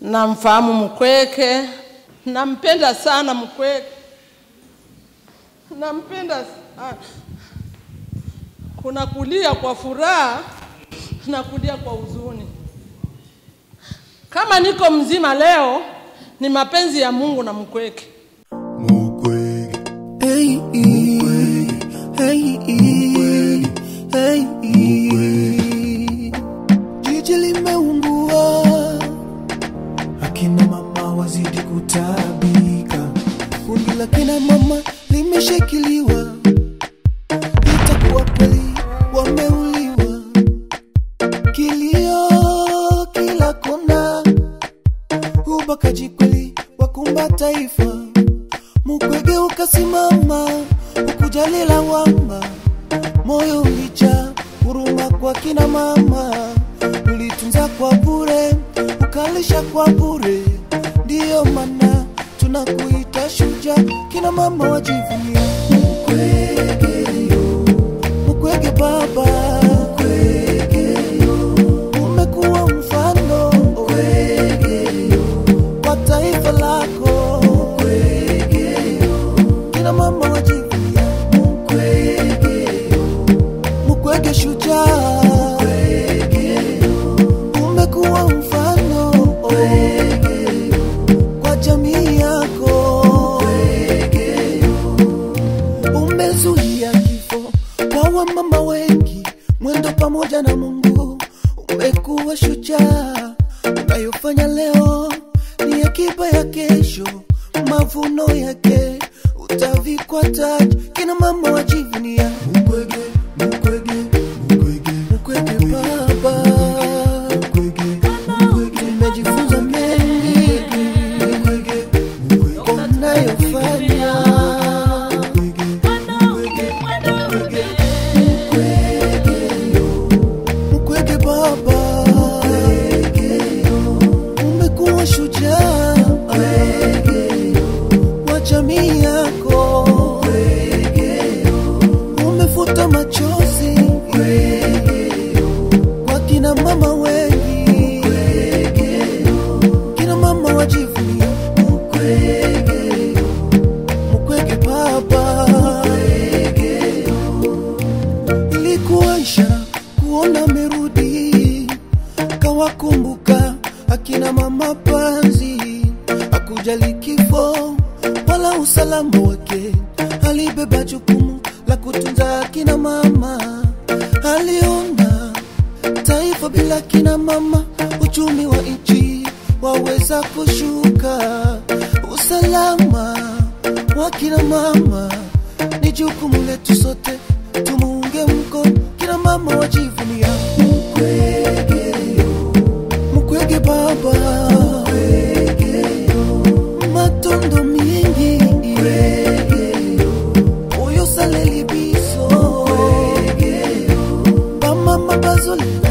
Namfahamu Mukwege, nampenda sana Mukwege, nampenda sana. Kuna kulia kwa furaha na kulia kwa huzuni. Kama niko mzima leo ni mapenzi ya Mungu na Mukwege. Mukwege, hey, Mukwege, hey, Mukwege, hey, Mukwege. Jiji limeungua, akina mama wazidi kutabika. Kundi la kina mama limeshikiliwa, itakuwa kweli wameuliwa. Kilio kila kona, ubakaji kweli wakumba taifa. Mukwege ukasimama, ukujali lawama. Moyo ulijaa huruma kwa kina mama. Ulitunza kwa bure, ukalisha kwa bure. Ndiyo maana tunakuita shujaa, kina mama wajivunie. Mukwege yo, Mukwege baba. Mama wengi, mwendo pamoja na Mungu. Umekuwa shujaa, unayofanya leo ni akiba ya kesho. Mavuno yake utavikwa taji, kina mama wajivunia. Mukwege, Mukwege, Mukwege, Mukwege baba, Mukwege, Mukwege. Nimejifunza mengi, Mukwege, Mukwege, kwa unayofanya. Kumbuka akina mama Panzi, hakujali kifo wala usalama wake. Alibeba jukumu la kutunza akina mama. Aliona taifa bila kina mama, uchumi wa nchi waweza kushuka. Usalama wa kina mama ni jukumu letu sote, tumuunge mkono. Kina mama wajivunia. Mukwege Mukwege baba, Mukwege yo, matondo mingi, Mukwege yo, oyo salelibiso, Mukwege yo, ba mama bazole.